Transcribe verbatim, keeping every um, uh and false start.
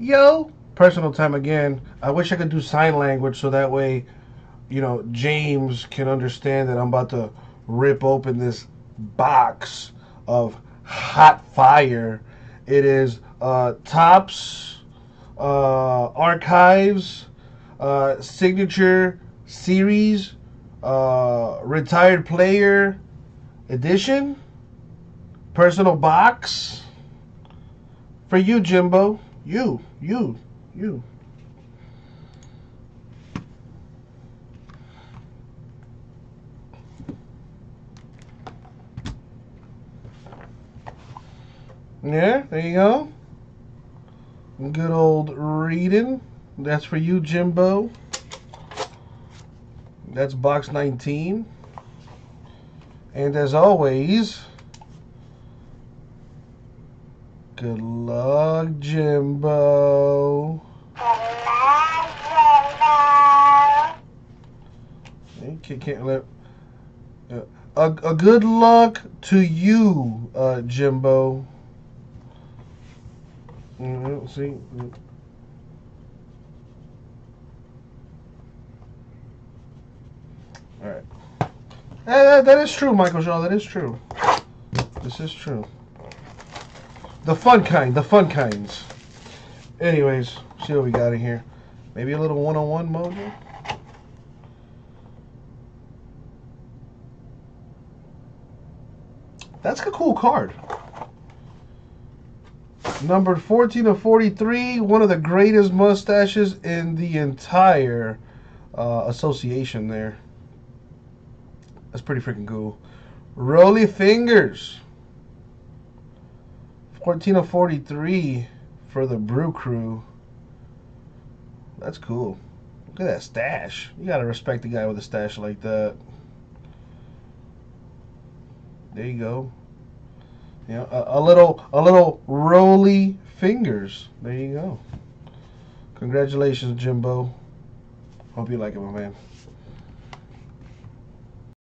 yo, personal time again. I wish I could do sign language so that way, you know, James can understand that I'm about to rip open this box of hot fire. It is uh, Topps, uh, Archives, uh, Signature Series, uh, Retired Player Edition, personal box for you, Jimbo. You, you, you. Yeah, there you go. Good old reading. That's for you, Jimbo. That's box nineteen. And as always, good luck, Jimbo. Good luck, Jimbo. You can't let, uh, a, a good luck to you, uh, Jimbo. Mm-hmm, see. All right. Hey, that, that is true, Michael Shaw. That is true. This is true. The fun kind. The fun kinds. Anyways, see what we got in here. Maybe a little one-on-one mojo. That's a cool card. Numbered fourteen of forty-three, one of the greatest mustaches in the entire uh, association there. That's pretty freaking cool. Rollie Fingers. fourteen of forty-three for the Brew Crew. That's cool. Look at that stash. You got to respect the guy with a stash like that. There you go. You know, a, a little, a little Rollie Fingers. There you go. Congratulations, Jimbo. Hope you like it, my man.